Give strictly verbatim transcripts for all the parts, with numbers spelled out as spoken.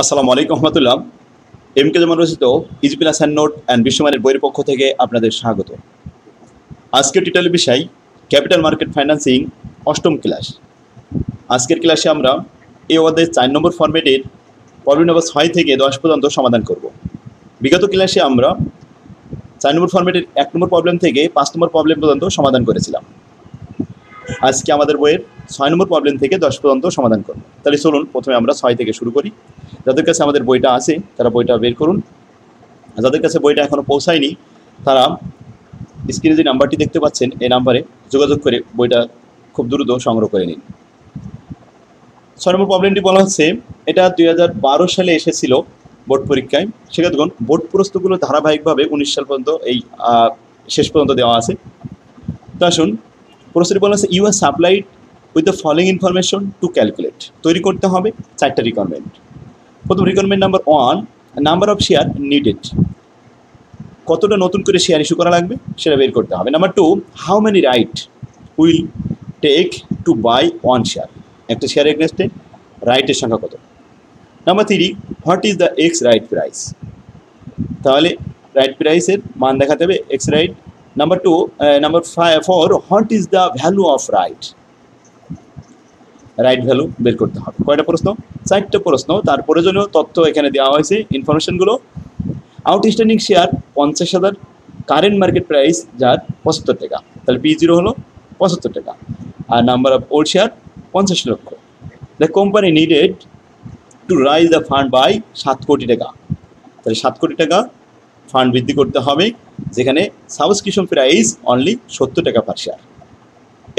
আসসালামু আলাইকুম রাহমাতুল্লাহ এম কে জামান রচিত ইজবিল হাসান নোট অ্যান্ড বিশ্বমানের বইয়ের পক্ষ থেকে আপনাদের স্বাগত। আজকের টিটাল বিষয় ক্যাপিটাল মার্কেট ফাইন্যান্সিং অষ্টম ক্লাস। আজকের ক্লাসে আমরা এই অধ্যায়ের চার নম্বর ফরম্যাটের পর্ব নম্বর ছয় থেকে দশ পর্যন্ত সমাধান করব। বিগত ক্লাসে আমরা চার নম্বর ফরম্যাটের এক নম্বর প্রবলেম থেকে পাঁচ নম্বর প্রবলেম পর্যন্ত সমাধান করেছিলাম। আজকে আমাদের বইয়ের ছয় নম্বর প্রবলেম থেকে দশ পর্যন্ত সমাধান করব। তাহলে চলুন প্রথমে আমরা ছয় থেকে শুরু করি। যাদের কাছে আমাদের বইটা আছে তারা বইটা বের করুন, যাদের কাছে বইটা এখনও পৌঁছায়নি তারা স্ক্রিনে যে নাম্বারটি দেখতে পাচ্ছেন এই নাম্বারে যোগাযোগ করে বইটা খুব দ্রুত সংগ্রহ করে নিন। ছয় নম্বর প্রবলেমটি বলা হচ্ছে, এটা দুই হাজার বারো সালে এসেছিল বোর্ড পরীক্ষায়। শিক্ষার্থীগণ, বোর্ড প্রশ্নগুলো ধারাবাহিকভাবে উনিশ সাল পর্যন্ত এই শেষ পর্যন্ত দেওয়া আছে। তা শুন, প্রশ্নটি বলা হচ্ছে you are supplied with the following information to calculate. তৈরি করতে হবে চারটা রিকোয়ারমেন্ট। প্রথম requirement number one, number of share needed, কতটা নতুন করে শেয়ার ইস্যু করা লাগবে সেটা বের করতে হবে। Number two, how many right will take to buy one share, একটা শেয়ার এগেনস্টে রাইটের সংখ্যা কত। Number three, what is the x right price, তাহলে রাইট প্রাইসের মান দেখাতে হবে ex right. Number two number five four, what is the value of right, right value বের করতে হবে। কয়টা প্রশ্ন? চারটে প্রশ্ন। তার প্রয়োজনীয় তথ্য এখানে দেওয়া হয়েছে, ইনফরমেশনগুলো। আউটস্ট্যান্ডিং শেয়ার পঞ্চাশ হাজার, কারেন্ট মার্কেট প্রাইস যার পঁচাত্তর টাকা, তাহলে পি জিরো হলো পঁচাত্তর টাকা। আর নাম্বার অফ ওল্ড শেয়ার পঞ্চাশ লক্ষ। The company needed to rise the fund by সাত কোটি টাকা, তাহলে সাত কোটি টাকা ফান্ড বৃদ্ধি করতে হবে, যেখানে সাবস্ক্রিপশন প্রাইস অনলি সত্তর টাকা পার শেয়ার।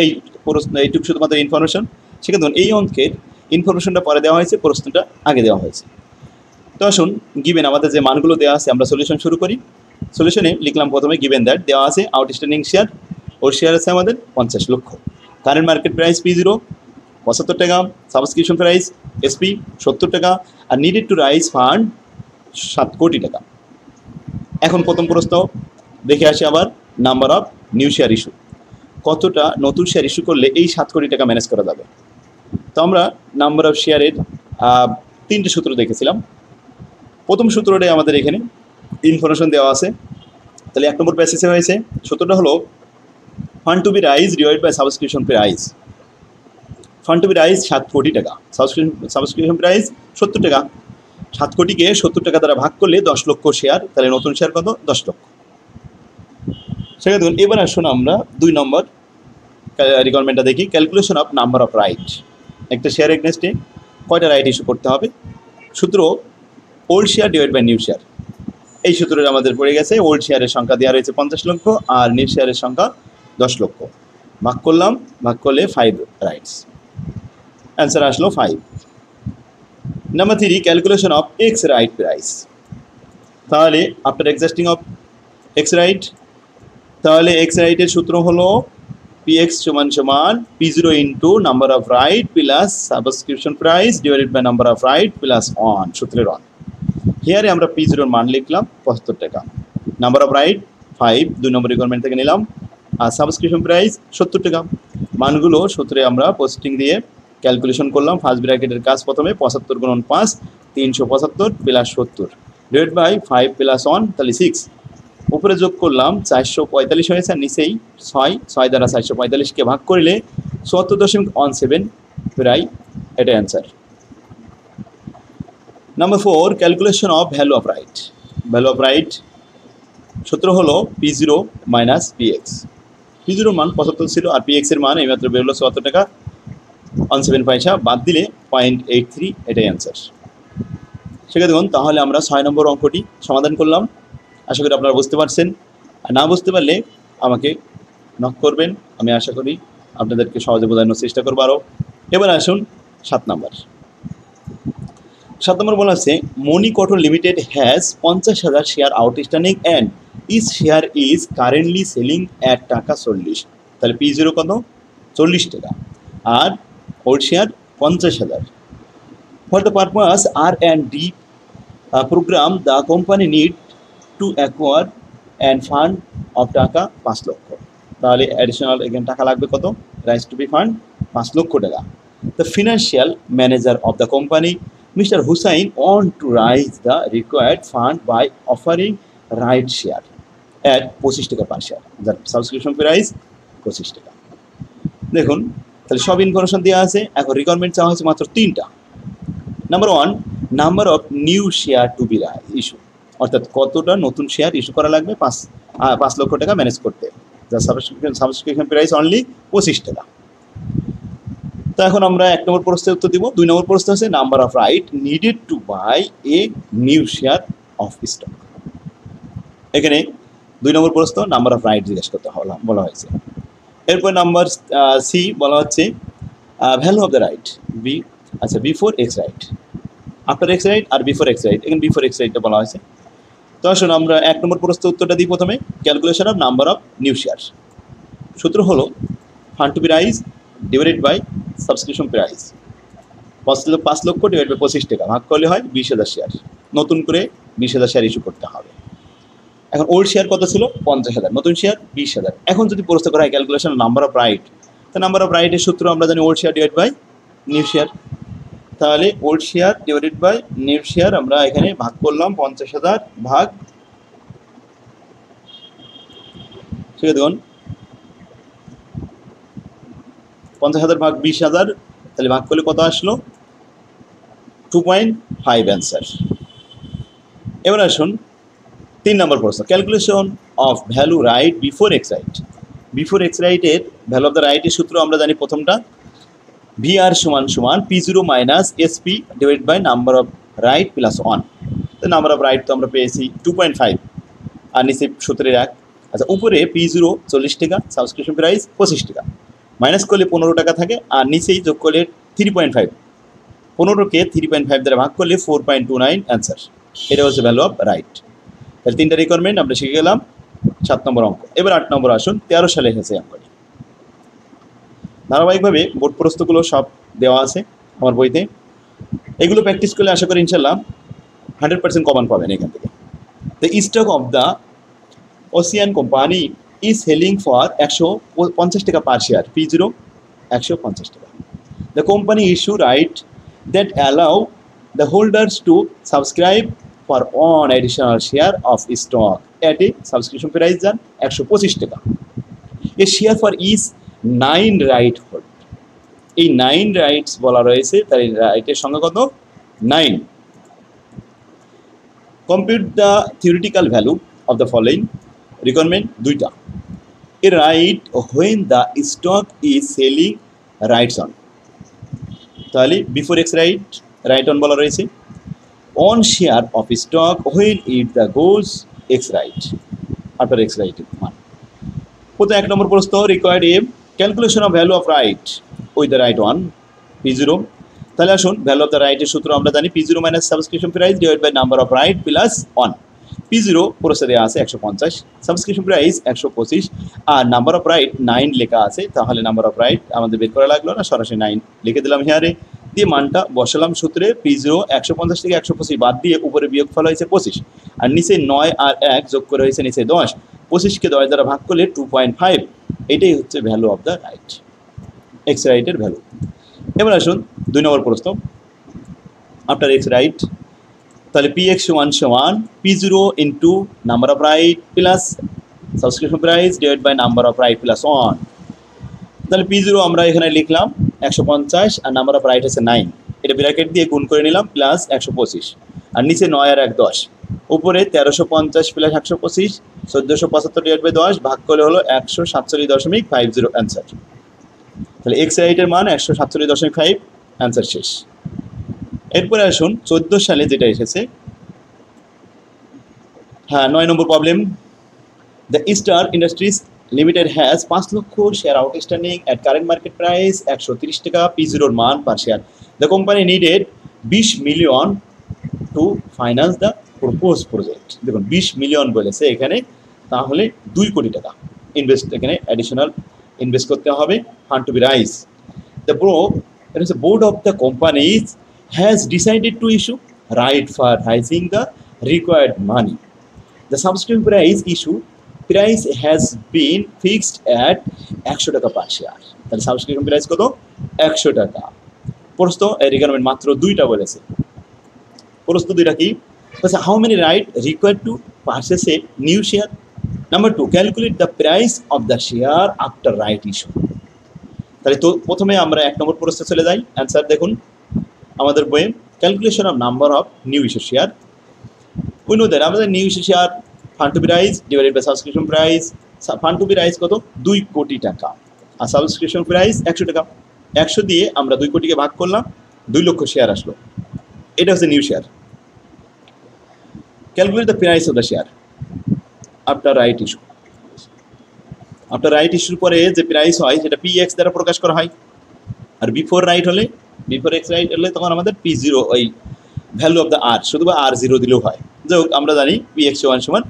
এই প্রশ্ন, এইটুকু শুধুমাত্র ইনফরমেশন। সেখানে এই অঙ্কের ইনফরমেশনটা পরে দেওয়া হয়েছে, প্রশ্নটা আগে দেওয়া হয়েছে। তো আসুন গিভেন আমাদের যে মানগুলো দেওয়া আছে আমরা সলিউশন শুরু করি। সলিউশনে লিখলাম প্রথমে গিভেন দ্যাট দেওয়া আছে আউটস্ট্যান্ডিং শেয়ার, ওর শেয়ার আছে আমাদের পঞ্চাশ লক্ষ, current market price P zero পঁচাত্তর টাকা, সাবস্ক্রিপশন প্রাইস এসপি সত্তর টাকা, আর নিডেড টু রাইজ ফান্ড সাত কোটি টাকা। এখন প্রথম প্রশ্ন দেখে আসি আবার, number of new share issue, কতটা নতুন শেয়ার ইস্যু করলে এই সাত কোটি টাকা ম্যানেজ করা যাবে। তো আমরা নাম্বার অফ শেয়ারের তিনটে সূত্র দেখেছিলাম। প্রথম সূত্রটাই আমাদের এখানে ইনফরমেশন দেওয়া আছে, তাহলে এক নম্বর প্যাসেজে হয়েছে। সূত্রটা হলো fund to be rise divide by subscription price. Fund to be rise সাত কোটি টাকা, সাবস্ক্রিপশন সাবস্ক্রিপশন প্রাইস সত্তর টাকা, সাত কোটিকে সত্তর টাকা দ্বারা ভাগ করলে দশ লক্ষ শেয়ার, তাহলে নতুন শেয়ার কত? দশ লক্ষ। সেখানে দেখুন, এবার আসুন আমরা দুই নম্বর রিকোয়ারমেন্টটা দেখি, calculation of number of right, একটা শেয়ার এগেনস্টে কয়টা রাইট ইস্যু করতে হবে। সূত্র old share divide by new share, এই সূত্রটা আমাদের পড়ে গেছে। ওল্ড শেয়ারের সংখ্যা দেওয়া রয়েছে পঞ্চাশ লক্ষ আর নিউ শেয়ারের সংখ্যা দশ লক্ষ, ভাগ করলাম, ভাগ করলে ফাইভ রাইটস, অ্যান্সার আসলো five. Number three, calculation of x right price, তাহলে after exhausting of x right, তাহলে এক্স রাইটের সূত্র হলো পি এক্স সমান সমান P zero into number of right plus subscription price divided by number of right plus one, সূত্রের one. হিয়ারে আমরা পি জিরোর মান লিখলাম পঁচাত্তর টাকা, নাম্বার অফ রাইট ফাইভ দুই নম্বর রিকোয়ারমেন্ট থেকে নিলাম, আর সাবস্ক্রিপশন প্রাইস সত্তর টাকা। মানগুলো সূত্রে আমরা পোস্টিং দিয়ে ক্যালকুলেশন করলাম। ফার্স্ট ব্র্যাকেটের কাজ প্রথমে পঁচাত্তর গুণন পাঁচ তিনশো পঁচাত্তর প্লাস সত্তর divide by five plus one, তাহলে সিক্স। উপরে যোগ করলাম চারশো পঁয়তাল্লিশ হয়েছে, আর নিচেই ছয়, ছয় দ্বারা চারশো পঁয়তাল্লিশকে ভাগ করলে চুয়াত্তর দশমিক ওয়ান সেভেন প্রায়, এটা answer. Number four, calculation of value of right, value of right সূত্র হলো P zero minus P X, P জিরোর মান পঁচাত্তর ছিল আর পি এক্সের মান এইমাত্র বেরোলো চুয়াত্তর টাকা ওয়ান সেভেন পয়সা, বাদ দিলে পয়েন্ট এইট থ্রি, এটাই অ্যান্সার। সেটা দেখুন, তাহলে আমরা ছয় নম্বর অঙ্কটি সমাধান করলাম। আশা করি আপনারা বুঝতে পারছেন, আর না বুঝতে পারলে আমাকে নক করবেন, আমি আশা করি আপনাদেরকে সহজে বোঝানোর চেষ্টা করবো আরও। এবার আসুন সাত নম্বর, সাত নম্বর বলা হচ্ছে মনি কটন লিমিটেড হ্যাজ পঞ্চাশ হাজার share outstanding and is share is currently selling at টাকা চল্লিশ, তাহলে পি জিরো কত? চল্লিশ টাকা, আর ওল্ড শেয়ার পঞ্চাশ হাজার। For the purpose R and D program the company need to acquire and fund of টাকা পাঁচ লক্ষ, তাহলে অ্যাডিশনাল এখানে টাকা লাগবে কত? রাইজ টু বি ফান্ড পাঁচ লক্ষ টাকা। The financial manager of the company Mister Hussain on to raise the required fund by offering right share at twenty-five taka per share. That subscription price twenty-five taka. দেখুন তাহলে সব information দেয়া আছে। এখন requirement চাওয়া হয়েছে মাত্র তিনটা। Number one, number of new share to be issue, অর্থাৎ কতটা নতুন শেয়ার ইস্যু করা লাগবে পাঁচ পাঁচ লক্ষ টাকা ম্যানেজ করতে, যা সাবস্ক্রিপশন সাবস্ক্রিপশন প্রাইস অনলি পঁচিশ টাকা। তো এখন আমরা এক নম্বর প্রশ্নের উত্তর দিব। দুই নম্বর প্রশ্ন আছে number of right needed to buy a new share of stock. এখানে দুই নম্বর প্রশ্ন নাম্বার অফ রাইট জিজ্ঞেস করতে বলা হয়েছে। এরপর নাম্বার সি বলা হচ্ছে value of the right B, আচ্ছা before x right, after x right আর বিফোর এক্স রাইট। এখানে বিফোর এক্স রাইটটা বলা হয়েছে। তো আসুন আমরা এক নম্বর প্রশ্ন উত্তরটা দিই। প্রথমে calculation of number of new share, সূত্র হলো fund to be rise divided by subscription price, পাঁচ পাঁচ লক্ষ ডিভাইড বাই পঁচিশ টাকা ভাগ করলে হয় বিশ হাজার শেয়ার, নতুন করে বিশ হাজার শেয়ার ইস্যু করতে হবে। এখন ওল্ড শেয়ার কত ছিল পঞ্চাশ হাজার, নতুন শেয়ার বিশ হাজার। এখন যদি প্রশ্ন করা হয় ক্যালকুলেশন নাম্বার অফ রাইট, তা নাম্বার অফ রাইটের সূত্র আমরা জানি old share divide by new share. তাহলে old share divided by new share আমরা এখানে ভাগ করলাম পঞ্চাশ হাজার ভাগ, ঠিক আছে দেখুন পঞ্চাশ হাজার ভাগ বিশ হাজার, তাহলে ভাগ করলে কত আসলো টু পয়েন্ট ফাইভ। অ্যান্সার। এবার আসুন তিন নম্বর প্রশ্ন calculation of value right before x right. Before x রাইটের ভ্যালু অফ দ্য রাইটের সূত্র আমরা জানি প্রথমটা ভি আর সমান সমান P zero minus SP divide by number of right plus one. তো নাম্বার অফ রাইট তো আমরা পেয়েছি টু পয়েন্ট ফাইভ আর নিচে সূত্রের এক। আচ্ছা উপরে পি জিরো চল্লিশ টাকা সাবস্ক্রিপশন প্রাইস পঁচিশ টাকা, মাইনাস করলে পনেরো টাকা থাকে আর নিচেই যোগ করলে থ্রি পয়েন্ট ফাইভ, পনেরোকে থ্রি পয়েন্ট ফাইভ দ্বারা ভাগ করলে four point two nine answer. এটা হচ্ছে ভ্যালু অফ রাইট। তাহলে তিনটা রিকোয়ারমেন্ট আমরা শিখে গেলাম সাত নম্বর অঙ্ক। এবার আট নম্বর আসুন তেরো সালে এসেছে অঙ্কটি। ধারাবাহিকভাবে বোর্ড প্রশ্নগুলো সব দেওয়া আছে আমার বইতে, এগুলো প্র্যাকটিস করলে আশা করি ইনশাল্লাহ হান্ড্রেড পার্সেন্ট কমন পাবেন এখান থেকে। The stock of the ocean company is selling for একশো পঞ্চাশ টাকা পার শেয়ার পি জিরো একশো পঞ্চাশ টাকা। The company issue right that allow the holders to subscribe for one additional share of stock at a subscription price than একশো পঁচিশ টাকা, a share for each nine right hold. এই nine rights বলা রয়েছে, তার রাইটের সংখ্যা কত nine. compute the theoretical value of the following requirement দুইটা a right when the stock is selling rights on. তাহলে before x right right on বলা রয়েছে on share of stock when it the goes x right after x right one. প্রথম এক নম্বর প্রশ্ন required a calculation of value of right with the right one P zero. তাহলে আসুন value of the রাইটের সূত্র আমরা জানি P zero minus subscription price divide by number of right plus one. P zero প্রশ্নে দেওয়া আছে একশো পঞ্চাশ, সাবস্ক্রিপশন প্রাইস একশো পঁচিশ আর নাম্বার অফ রাইট নাইন লেখা আছে। তাহলে নাম্বার অফ রাইট আমাদের বের করা লাগলো না, সরাসরি নাইন লিখে দিলাম হিয়ারে, দিয়ে মানটা বসালাম সূত্রে পি জিরো একশো পঞ্চাশ থেকে একশো পঁচিশ বাদ দিয়ে উপরে বিয়োগ ফল হয়েছে পঁচিশ আর নিচে নয় আর এক যোগ করে হয়েছে নিচে দশ, পঁচিশকে দশ দ্বারা ভাগ করলে টু পয়েন্ট ফাইভ। এটাই হচ্ছে value of the right x রাইটের ভ্যালু। এবার আসুন দুই নম্বর প্রশ্ন আফটার এক্স রাইট। তাহলে পি এক্স ওয়ান সমান P zero into number of right plus subscription price divide by number of right plus one. তাহলে পি জিরো আমরা এখানে লিখলাম একশো পঞ্চাশ আর নাম্বার অফ রাইট আছে নাইন, এটা ব্র্যাকেট দিয়ে গুণ করে নিলাম প্লাস একশো পঁচিশ আর নিচে নয় আর এক দশ, উপরে তেরোশো পঞ্চাশ প্লাস একশো পঁচিশ চোদ্দোশো পঁচাত্তর ডিভাইড বাই দশ ভাগ করলে হলো একশো সাতচল্লিশ দশমিক ফাইভ জিরো অ্যান্সার। তাহলে এক্স রাইটের মান একশো সাতচল্লিশ দশমিক ফাইভ অ্যান্সার শেষ। এরপরে আসুন চোদ্দো সালে যেটা এসেছে, হ্যাঁ নয় নম্বর problem the star industries limited has পাঁচ লক্ষ share outstanding at current market price একশো তিরিশ টাকা পি জিরোর মান per share. The company needed বিশ million to finance the propose project. দেখুন বিশ মিলিয়ন বলেছে এখানে, তাহলে দুই কোটি টাকা ইনভেস্ট এখানে অ্যাডিশনাল ইনভেস্ট করতে হবে fund to be rise. The ব্রো এটা হচ্ছে board of the company has decided to issue right for rising the required money. The subscription price issue price has been fixed at একশো টাকা per share. তাহলে subscription price কত একশো টাকা। প্রশ্ন এই রিকোয়ারমেন্ট মাত্র দুইটা বলেছে, প্রস্তুতি রাখি। First, how many right required to purchase a new share? Number two, calculate the price of the share after right issue. তাহলে তো প্রথমে আমরা এক নম্বর প্রশ্নে চলে যাই। অ্যান্সার দেখুন আমাদের বইয়ে, calculation of number of new issue share. We know that আমাদের new issue share fund to be rise divided by subscription price. Fund to be rise কত? দুই কোটি টাকা। আর সাবস্ক্রিপশন প্রাইস একশো টাকা। একশো দিয়ে আমরা দুই কোটিকে ভাগ করলাম, দুই লক্ষ শেয়ার আসলো। এটা হচ্ছে new share. Calculate the price of the share after right issue. After right ইস্যুর পরে যে প্রাইস হয় সেটা পি এক্স দ্বারা প্রকাশ করা হয়। আর বিফোর রাইট হলে, বিফোর এক্স রাইট হলে তখন আমাদের পি জিরো, ওই ভ্যালু অফ দ্য আর, শুধু বা আর জিরো দিলেও হয়। যাই হোক, আমরা জানি পি এক্স ওয়ান সমান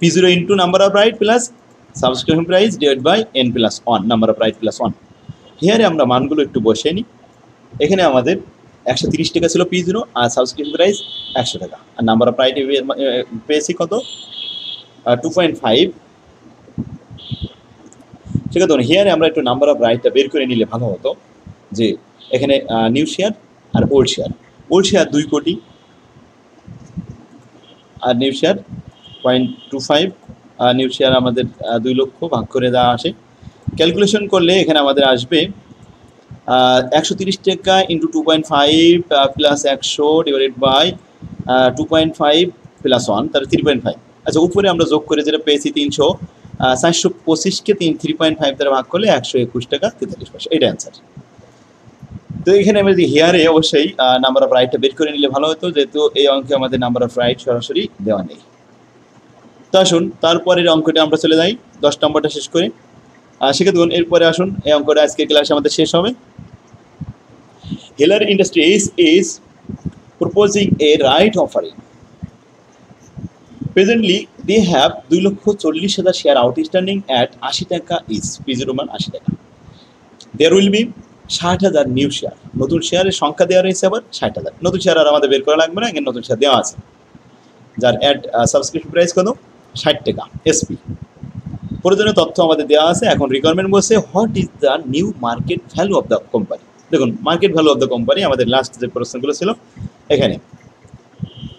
P zero into number of right plus subscription price divide by N plus one, number of right plus one. হিয়ারে আমরা মানগুলো একটু বসে নিই। এখানে আমাদের একশো তিরিশ টাকা ছিল পি জিরো, আর সাবস্ক্রিপশন প্রাইস একশো টাকা, আর নাম্বার অফ রাইট পেয়েছি কত? Two point five. ঠিক আছে, হিয়ারে আমরা একটু নাম্বার অফ রাইটটা বের করে নিলে ভালো হতো। যে এখানে নিউ শেয়ার আর ওল্ড শেয়ার, ওল্ড শেয়ার দুই কোটি আর new share point two five, আর নিউ শেয়ার আমাদের দুই লক্ষ ভাগ করে দেওয়া আসে। ক্যালকুলেশন করলে এখানে আমাদের আসবে একশো তিরিশ টাকা into two point five plus একশো divided by two point five plus one, তার থ্রি পয়েন্ট ফাইভ। আচ্ছা, উপরে আমরা যোগ করে যেটা পেয়েছি তিনশো, চারশো পঁচিশকে তিন থ্রি পয়েন্ট ফাইভ দ্বারা ভাগ করলে একশো একুশ টাকা তেতাল্লিশ পয়সা। এটা অ্যান্সার। তো এখানে আমরা যদি হিয়ারে অবশ্যই নাম্বার অফ রাইটটা বের করে নিলে ভালো হতো, যেহেতু এই অঙ্কে আমাদের নাম্বার অফ রাইট সরাসরি দেওয়া নেই। তো আসুন তারপরের অঙ্কটা আমরা চলে যাই, দশ নম্বরটা শেষ করে। সেক্ষেত্রে দেখুন এরপরে আসুন, এই অঙ্কটা আজকের ক্লাসে আমাদের শেষ হবে। Heller industries is proposing a right offering. Presently they have দুই লক্ষ চল্লিশ হাজার শেয়ার আউটস্ট্যান্ডিং অ্যাট আশি টাকা ইজ, পিজিরো মান আশি টাকা। দেয়ার উইল বি ষাট হাজার নিউ শেয়ার, নতুন শেয়ারের সংখ্যা দেওয়া রয়েছে আবার ষাট হাজার। নতুন শেয়ার আর আমাদের বের করা লাগবে না, এখানে নতুন শেয়ার দেওয়া আছে, যার অ্যাট সাবস্ক্রিপশন প্রাইস কত? ষাট টাকা এসপি। প্রয়োজনীয় তথ্য আমাদের দেওয়া আছে। এখন রিকোয়ারমেন্ট বলছে what is the new market value of the company. দেখুন market value of the company আমাদের লাস্ট যে প্রশ্নগুলো ছিল এখানে।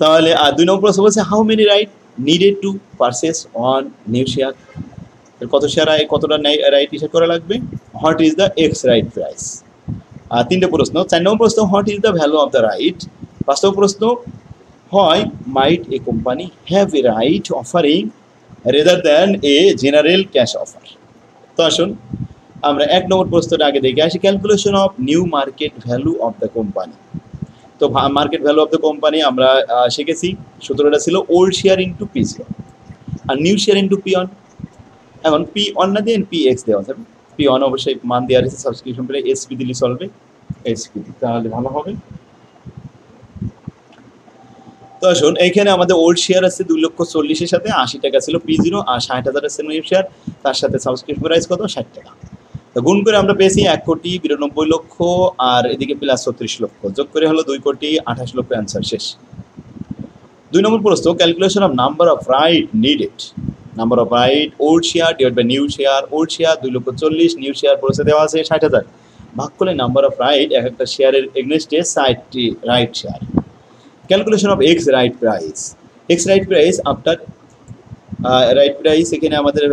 তাহলে আর দুই নম্বর প্রশ্ন বলছে how many right needed to purchase on new share, কত শেয়ার কতটা রাইট হিসাব করা লাগবে। What is the x right price, আর তিনটে প্রশ্ন। চার নম্বর প্রশ্ন what is the value of the right. পাঁচ নম্বর প্রশ্ন হয় might a company have a right offering rather than a general cash offer. তো আসুন আমরা এক নম্বর প্রশ্নটা আগে দেখে আসি। Calculation of new market value of the company. তো market value of the company আমরা শিখেছি, সূত্রটা ছিল old share into P zero আর new share into P one. এখন পি ওয়ান না দিয়ে পি এক্স দেওয়া যাবে। পি ওয়ান অবশ্যই মান দেওয়া রয়েছে সাবস্ক্রিপশন পেলে এসপি দিলে চলবে, এসপি তাহলে ভালো হবে। তো আসুন এইখানে আমাদের ওল্ড শেয়ার আছে দুই লক্ষ চল্লিশের সাথে, আশি টাকা ছিল পি জিরো, আর ষাট হাজার আছে নিউ শেয়ার, তার সাথে সাবস্ক্রিপশন প্রাইস কত? ষাট টাকা। তো গুণ করে আমরা পেয়েছি এক কোটি বিরানব্বই লক্ষ, আর এদিকে প্লাস ছত্রিশ লক্ষ, যোগ করে হলো দুই কোটি আঠাশ লক্ষ। অ্যান্সার শেষ। দুই নম্বর প্রশ্ন calculation of number of right needed. Number of right old share divide by new share. Old share দুই লক্ষ চল্লিশ, নিউ শেয়ার পৌঁছে দেওয়া আছে ষাট হাজার, ভাগ করলে নাম্বার অফ রাইট এক একটা শেয়ারের এগনেস্টে ষাটটি right share. Calculation of x right price. X right price after right price এখানে আমাদের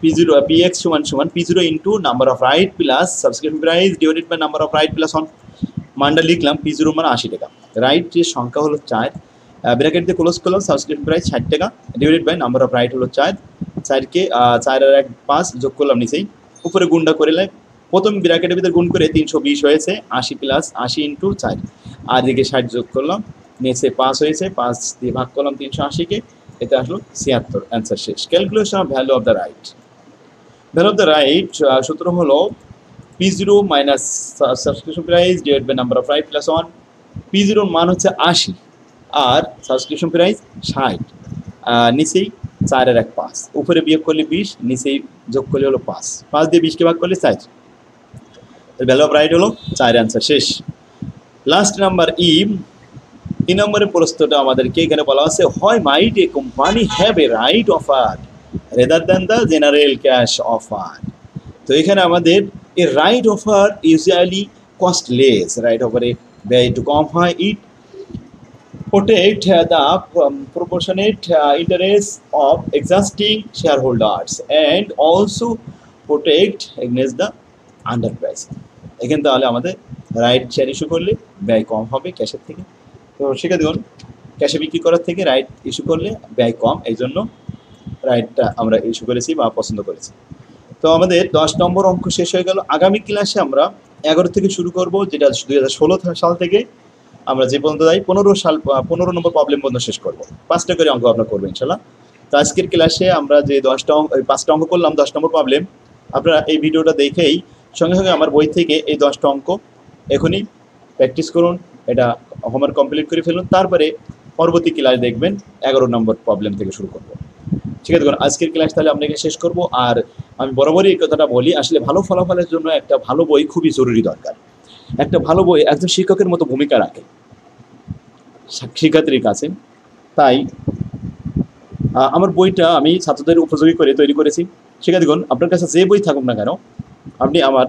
পি জিরো পি এক্স সমান সমান P zero into number of right plus subscription price divided by number of right plus one. মানটা লিখলাম P zero মান আশি টাকা, রাইটের সংখ্যা হলো চার, ব্র্যাকেট দিয়ে ক্লোজ করলাম, সাবস্ক্রিপশন প্রাইস ষাট টাকা divided by number of right হলো চার, চারকে চার আর এক পাঁচ যোগ করলাম নিচেই, উপরে গুণটা করে নেয়। প্রথম ব্র্যাকেটের ভিতরে গুণ করে তিনশো বিশ হয়েছে, আশি প্লাস আশি ইন্টু চার, আর দিকে ষাট যোগ করলাম, নিচে পাঁচ হয়েছে, পাঁচ দিয়ে ভাগ করলাম তিনশো আশিকে, এতে আসলো ছিয়াত্তর। অ্যান্সার শেষ। Calculation of value of the right. Value of the right সূত্র হলো P zero minus subscription price divide by number of right plus one. P জিরোর মান হচ্ছে আশি আর সাবস্ক্রিপশন প্রাইস ষাট, নিচেই চার আর এক পাঁচ, উপরে বিয়োগ করলে বিশ, নিচেই যোগ করলে হলো পাঁচ, পাঁচ দিয়ে বিশকে ভাগ করলে চার, ভ্যালু অফ রাইট হলো চার। অ্যান্সার শেষ। Last number E. এই নম্বরের প্রশ্নটা আমাদেরকে এখানে বলা আছে হয় might a company have a right offer rather than the general cash offer. তো এখানে আমাদের a right offer usually cost less, right অফারে ব্যয় একটু কম হয়। ইট protect the proportionate interests of existing shareholders and also protect against the underpricing. Again, তাহলে আমাদের right share issue করলে ব্যয় কম হবে ক্যাশের থেকে। তো শিখে দেখুন ক্যাশে বিক্রি করার থেকে রাইট ইস্যু করলে ব্যয় কম, এই জন্য রাইটটা আমরা ইস্যু করেছি বা পছন্দ করেছি। তো আমাদের দশ নম্বর অঙ্ক শেষ হয়ে গেল। আগামী ক্লাসে আমরা এগারো থেকে শুরু করব, যেটা দুই হাজার ষোলো সাল থেকে আমরা যে পর্যন্ত যাই পনেরো সাল পনেরো নম্বর প্রবলেম পর্যন্ত শেষ করব। পাঁচটা করে অঙ্ক আপনারা করবেন ইনশাল্লাহ। তো আজকের ক্লাসে আমরা যে দশটা অঙ্ক পাঁচটা অঙ্ক করলাম দশ নম্বর প্রবলেম, আপনারা এই ভিডিওটা দেখেই সঙ্গে সঙ্গে আমার বই থেকে এই দশটা অঙ্ক এখনই প্র্যাকটিস করুন, এটা হোমওয়ার্ক কমপ্লিট করে ফেলুন, তারপরে পরবর্তী ক্লাস দেখবেন এগারো নম্বর প্রবলেম থেকে শুরু করব। ঠিক আছে, দেখুন আজকের ক্লাস তাহলে আপনাকে শেষ করব। আর আমি বরাবরই এই কথাটা বলি, আসলে ভালো ফলাফলের জন্য একটা ভালো বই খুবই জরুরি দরকার। একটা ভালো বই একজন শিক্ষকের মতো ভূমিকা রাখে শিক্ষার্থীর কাছে। তাই আমার বইটা আমি ছাত্রদের উপযোগী করে তৈরি করেছি। শিক্ষার্থীগণ, আপনার কাছে যে বই থাকুক না কেন, আপনি আমার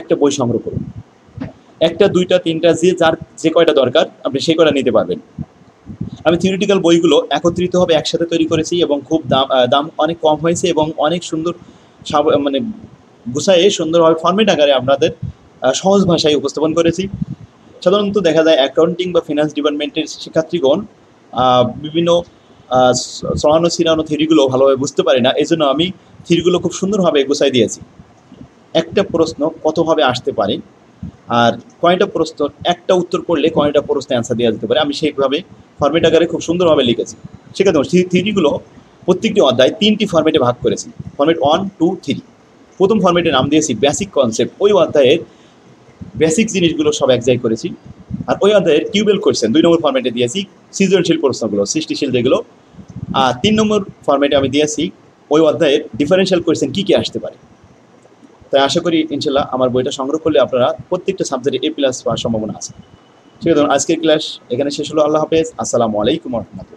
একটা বই সংগ্রহ করুন, একটা দুইটা তিনটা যে যার যে কয়টা দরকার আপনি সেই কয়টা নিতে পারবেন। আমি থিওরিটিক্যাল বইগুলো একত্রিতভাবে একসাথে তৈরি করেছি এবং খুব দাম দাম অনেক কম হয়েছে এবং অনেক সুন্দর মানে গুছায়ে সুন্দরভাবে ফর্মেট আকারে আপনাদের সহজ ভাষায় উপস্থাপন করেছি। সাধারণত দেখা যায় অ্যাকাউন্টিং বা ফিনান্স ডিপার্টমেন্টের শিক্ষার্থীগণ বিভিন্ন চড়ানো ছিড়ানো থিওরিগুলো ভালোভাবে বুঝতে পারে না, এই জন্য আমি থিওরিগুলো খুব সুন্দরভাবে গুছাই দিয়েছি। একটা প্রশ্ন কতভাবে আসতে পারে আর কয়টা প্রশ্ন একটা উত্তর করলে কয়টা প্রশ্ন অ্যান্সার দেওয়া যেতে পারে, আমি সেইভাবে ফর্মেট আকারে খুব সুন্দরভাবে লিখেছি। সেক্ষেত্রে সেই থিওরিগুলো প্রত্যেকটি অধ্যায় তিনটি ফর্মেটে ভাগ করেছি, ফর্মেট ওয়ান টু থ্রি। প্রথম ফর্মেটে নাম দিয়েছি বেসিক কনসেপ্ট, ওই অধ্যায়ের বেসিক জিনিসগুলো সব এক জায়গায় করেছি। আর ওই অধ্যায়ের কিউবেল কোয়েশ্চেন দুই নম্বর ফর্মেটে দিয়েছি সৃজনশীল প্রশ্নগুলো সৃষ্টিশীল যেগুলো। আর তিন নম্বর ফর্মেটে আমি দিয়েছি ওই অধ্যায়ের ডিফারেন্সিয়াল কোয়েশ্চেন কী কী আসতে পারে। তাই আশা করি ইনশাল্লাহ আমার বইটা সংগ্রহ করলে আপনারা প্রত্যেকটা সাবজেক্টে এ প্লাস পাওয়ার সম্ভাবনা আছে। ঠিক আছে, আজকের ক্লাস এখানে শেষ হলো। আল্লাহ হাফেজ, আসসালামু আলাইকুম রহমতুল্লাহ।